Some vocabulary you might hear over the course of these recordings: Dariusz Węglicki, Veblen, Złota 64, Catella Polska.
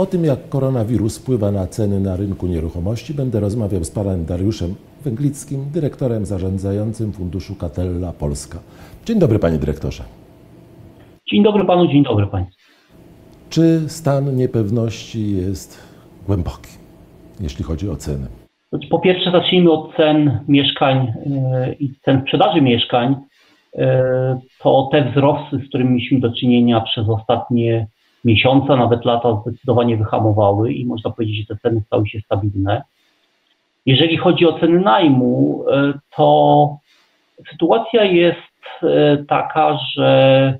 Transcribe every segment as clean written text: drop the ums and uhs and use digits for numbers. O tym, jak koronawirus wpływa na ceny na rynku nieruchomości, będę rozmawiał z panem Dariuszem Węglickim, dyrektorem zarządzającym Funduszu Catella Polska. Dzień dobry, panie dyrektorze. Dzień dobry panu, dzień dobry państwu. Czy stan niepewności jest głęboki, jeśli chodzi o ceny? Po pierwsze, zacznijmy od cen mieszkań i cen sprzedaży mieszkań. To te wzrosty, z którymi mieliśmy do czynienia przez ostatnie miesiące, nawet lata, zdecydowanie wyhamowały i można powiedzieć, że te ceny stały się stabilne. Jeżeli chodzi o ceny najmu, to sytuacja jest taka, że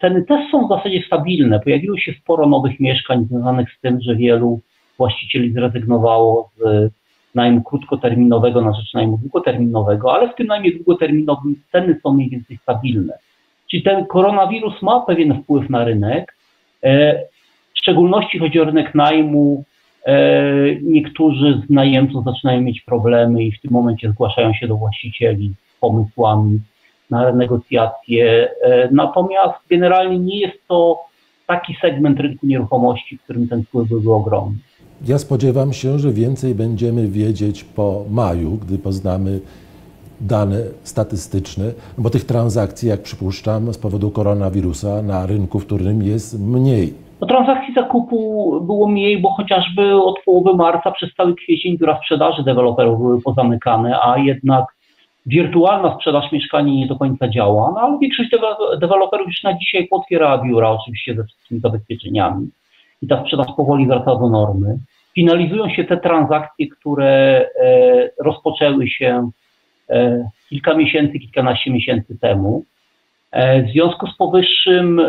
ceny też są w zasadzie stabilne. Pojawiło się sporo nowych mieszkań związanych z tym, że wielu właścicieli zrezygnowało z najmu krótkoterminowego na rzecz najmu długoterminowego, ale w tym najmie długoterminowym ceny są mniej więcej stabilne. Czyli ten koronawirus ma pewien wpływ na rynek, w szczególności chodzi o rynek najmu. Niektórzy z najemców zaczynają mieć problemy i w tym momencie zgłaszają się do właścicieli z pomysłami na renegocjacje. Natomiast generalnie nie jest to taki segment rynku nieruchomości, w którym ten wpływ byłby ogromny. Ja spodziewam się, że więcej będziemy wiedzieć po maju, gdy poznamy dane statystyczne, bo tych transakcji, jak przypuszczam, z powodu koronawirusa na rynku wtórnym jest mniej. No, transakcji zakupu było mniej, bo chociażby od połowy marca przez cały kwiecień biura sprzedaży deweloperów były pozamykane, a jednak wirtualna sprzedaż mieszkania nie do końca działa, no, ale większość deweloperów już na dzisiaj otwierała biura, oczywiście ze wszystkimi zabezpieczeniami, i ta sprzedaż powoli wraca do normy. Finalizują się te transakcje, które rozpoczęły się kilka miesięcy, kilkanaście miesięcy temu. W związku z powyższym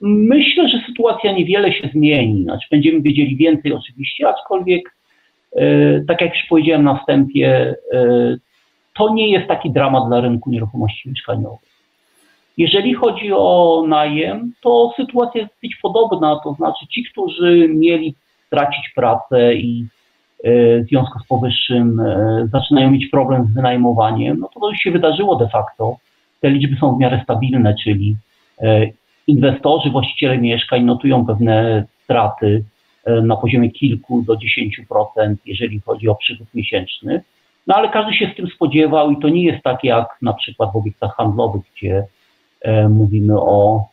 myślę, że sytuacja niewiele się zmieni. Znaczy, będziemy wiedzieli więcej oczywiście, aczkolwiek tak jak już powiedziałem na wstępie, to nie jest taki dramat dla rynku nieruchomości mieszkaniowych. Jeżeli chodzi o najem, to sytuacja jest dosyć podobna, to znaczy ci, którzy mieli stracić pracę i w związku z powyższym zaczynają mieć problem z wynajmowaniem, no to już się wydarzyło de facto. Te liczby są w miarę stabilne, czyli inwestorzy, właściciele mieszkań notują pewne straty na poziomie kilku do 10%, jeżeli chodzi o przychód miesięczny. No ale każdy się z tym spodziewał i to nie jest tak jak na przykład w obiektach handlowych, gdzie mówimy o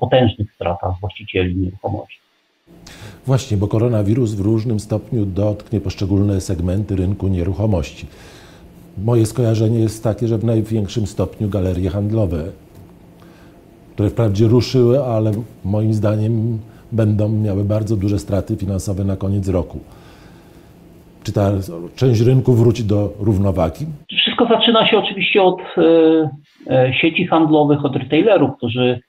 potężnych stratach właścicieli nieruchomości. Właśnie, bo koronawirus w różnym stopniu dotknie poszczególne segmenty rynku nieruchomości. Moje skojarzenie jest takie, że w największym stopniu galerie handlowe, które wprawdzie ruszyły, ale moim zdaniem będą miały bardzo duże straty finansowe na koniec roku. Czy ta część rynku wróci do równowagi? Wszystko zaczyna się oczywiście od sieci handlowych, od retailerów, którzy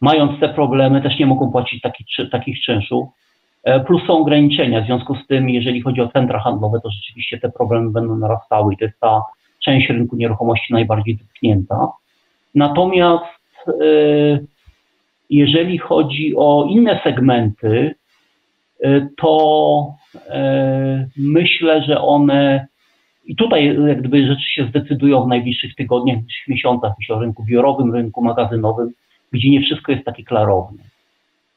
mając te problemy też nie mogą płacić takich czynszów. Plus są ograniczenia, w związku z tym, jeżeli chodzi o centra handlowe, to rzeczywiście te problemy będą narastały i to jest ta część rynku nieruchomości najbardziej dotknięta. Natomiast jeżeli chodzi o inne segmenty, to myślę, że one i tutaj jak gdyby rzeczy się zdecydują w najbliższych tygodniach, miesiącach, myślę o rynku biurowym, rynku magazynowym, gdzie nie wszystko jest takie klarowne.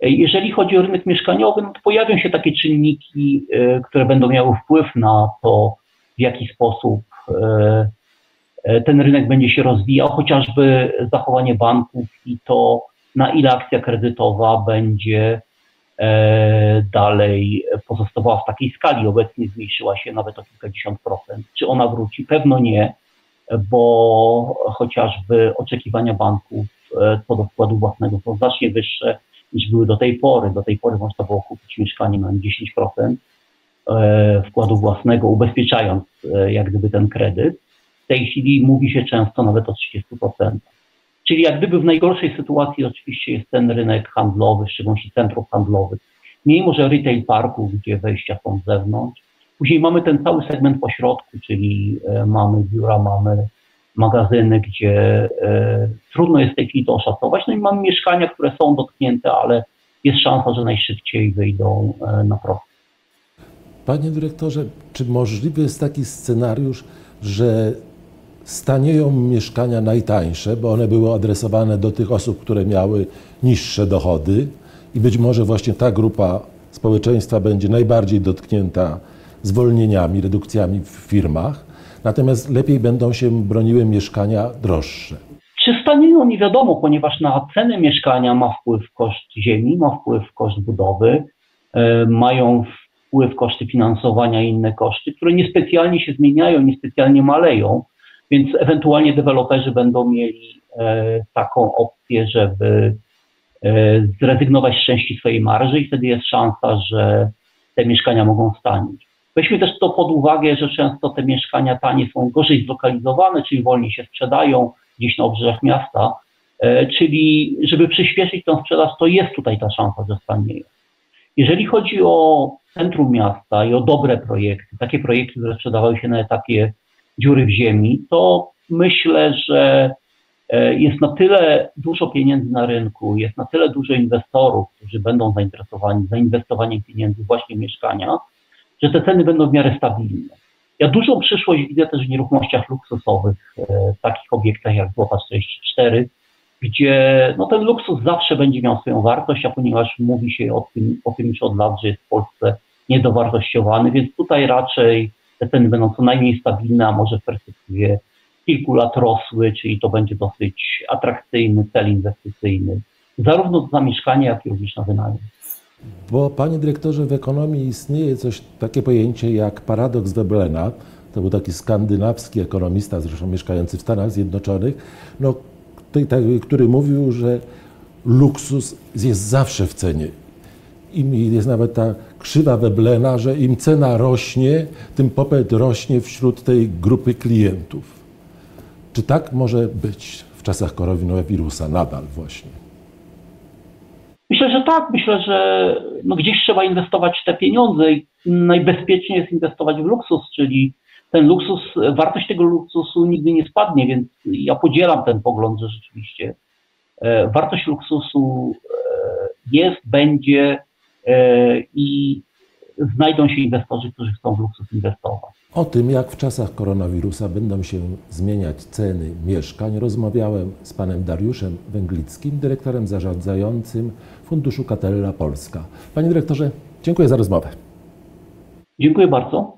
Jeżeli chodzi o rynek mieszkaniowy, no to pojawią się takie czynniki, które będą miały wpływ na to, w jaki sposób ten rynek będzie się rozwijał, chociażby zachowanie banków i to, na ile akcja kredytowa będzie dalej pozostawała w takiej skali. Obecnie zmniejszyła się nawet o kilkadziesiąt procent. Czy ona wróci? Pewno nie, bo chociażby oczekiwania banków co do wkładu własnego są znacznie wyższe niż były do tej pory. Do tej pory można było kupić mieszkanie na 10% wkładu własnego, ubezpieczając jak gdyby ten kredyt. W tej chwili mówi się często nawet o 30%. Czyli jak gdyby w najgorszej sytuacji oczywiście jest ten rynek handlowy, w szczególności centrów handlowych, mimo że retail parków, gdzie wejścia są z zewnątrz. Później mamy ten cały segment pośrodku, czyli mamy biura, mamy magazyny, gdzie trudno jest w tej chwili to oszacować. No i mamy mieszkania, które są dotknięte, ale jest szansa, że najszybciej wyjdą na prostą. Panie dyrektorze, czy możliwy jest taki scenariusz, że stanieją mieszkania najtańsze, bo one były adresowane do tych osób, które miały niższe dochody i być może właśnie ta grupa społeczeństwa będzie najbardziej dotknięta zwolnieniami, redukcjami w firmach, natomiast lepiej będą się broniły mieszkania droższe. Czy stanieją? Nie wiadomo, ponieważ na cenę mieszkania ma wpływ koszt ziemi, ma wpływ koszt budowy, mają wpływ koszty finansowania i inne koszty, które niespecjalnie się zmieniają, niespecjalnie maleją, więc ewentualnie deweloperzy będą mieli taką opcję, żeby zrezygnować z części swojej marży i wtedy jest szansa, że te mieszkania mogą stanieć. Weźmy też to pod uwagę, że często te mieszkania tanie są gorzej zlokalizowane, czyli wolniej się sprzedają gdzieś na obrzeżach miasta, czyli żeby przyspieszyć tą sprzedaż, to jest tutaj ta szansa, że stanieje. Jeżeli chodzi o centrum miasta i o dobre projekty, takie projekty, które sprzedawały się na etapie dziury w ziemi, to myślę, że jest na tyle dużo pieniędzy na rynku, jest na tyle dużo inwestorów, którzy będą zainteresowani zainwestowaniem pieniędzy właśnie w mieszkania, że te ceny będą w miarę stabilne. Ja dużą przyszłość widzę też w nieruchomościach luksusowych, w takich obiektach jak Złota 64, gdzie no, ten luksus zawsze będzie miał swoją wartość, a ponieważ mówi się o tym już od lat, że jest w Polsce niedowartościowany, więc tutaj raczej te ceny będą co najmniej stabilne, a może w perspektywie kilku lat rosły, czyli to będzie dosyć atrakcyjny cel inwestycyjny, zarówno za mieszkanie, jak i również na wynajem. Bo, panie dyrektorze, w ekonomii istnieje takie pojęcie jak paradoks Veblena. To był taki skandynawski ekonomista, zresztą mieszkający w Stanach Zjednoczonych, no, który mówił, że luksus jest zawsze w cenie. I jest nawet ta krzywa Veblena, że im cena rośnie, tym popyt rośnie wśród tej grupy klientów. Czy tak może być w czasach koronawirusa nadal właśnie? Myślę, że tak. Myślę, że no gdzieś trzeba inwestować te pieniądze i najbezpieczniej jest inwestować w luksus, czyli ten luksus, wartość tego luksusu nigdy nie spadnie, więc ja podzielam ten pogląd, że rzeczywiście wartość luksusu jest, będzie i znajdą się inwestorzy, którzy chcą w luksus inwestować. O tym, jak w czasach koronawirusa będą się zmieniać ceny mieszkań, rozmawiałem z panem Dariuszem Węglickim, dyrektorem zarządzającym Funduszu Catella Polska. Panie dyrektorze, dziękuję za rozmowę. Dziękuję bardzo.